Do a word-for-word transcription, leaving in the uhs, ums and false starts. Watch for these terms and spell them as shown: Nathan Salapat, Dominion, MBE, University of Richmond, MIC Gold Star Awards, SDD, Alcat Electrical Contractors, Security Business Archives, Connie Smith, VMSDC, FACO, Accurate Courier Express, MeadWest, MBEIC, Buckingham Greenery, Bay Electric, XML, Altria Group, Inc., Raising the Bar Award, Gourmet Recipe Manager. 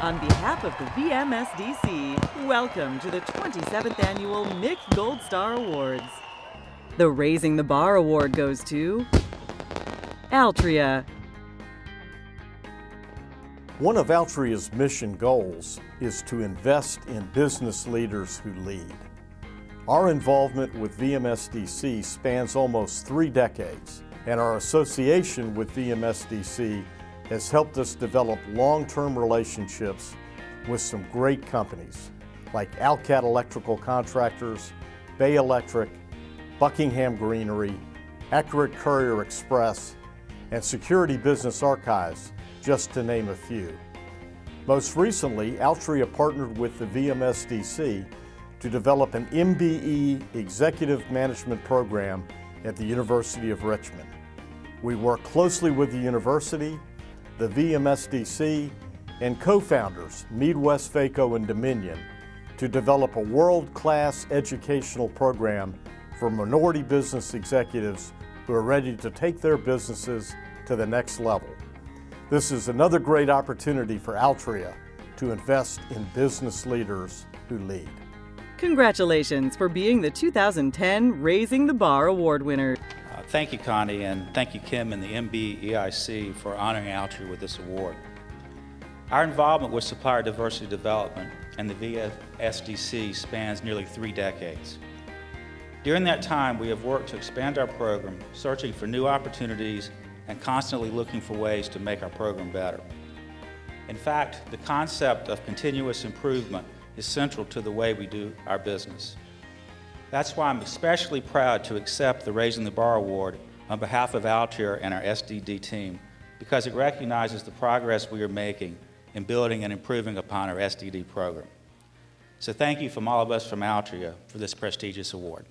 On behalf of the V M S D C, welcome to the twenty-seventh Annual M I C Gold Star Awards. The Raising the Bar Award goes to Altria. One of Altria's mission goals is to invest in business leaders who lead. Our involvement with V M S D C spans almost three decades, and our association with V M S D C has helped us develop long-term relationships with some great companies like Alcat Electrical Contractors, Bay Electric, Buckingham Greenery, Accurate Courier Express, and Security Business Archives, just to name a few. Most recently, Altria partnered with the V M S D C to develop an M B E Executive Management Program at the University of Richmond. We work closely with the university, the V M S D C, and co-founders MeadWest, FACO, and Dominion to develop a world-class educational program for minority business executives who are ready to take their businesses to the next level. This is another great opportunity for Altria to invest in business leaders who lead. Congratulations for being the two thousand ten Raising the Bar Award winner. Thank you, Connie, and thank you, Kim, and the M B E I C for honoring Altria with this award. Our involvement with supplier diversity development and the V M S D C spans nearly three decades. During that time, we have worked to expand our program, searching for new opportunities and constantly looking for ways to make our program better. In fact, the concept of continuous improvement is central to the way we do our business. That's why I'm especially proud to accept the Raising the Bar Award on behalf of Altria and our S D D team, because it recognizes the progress we are making in building and improving upon our S D D program. So thank you from all of us from Altria for this prestigious award.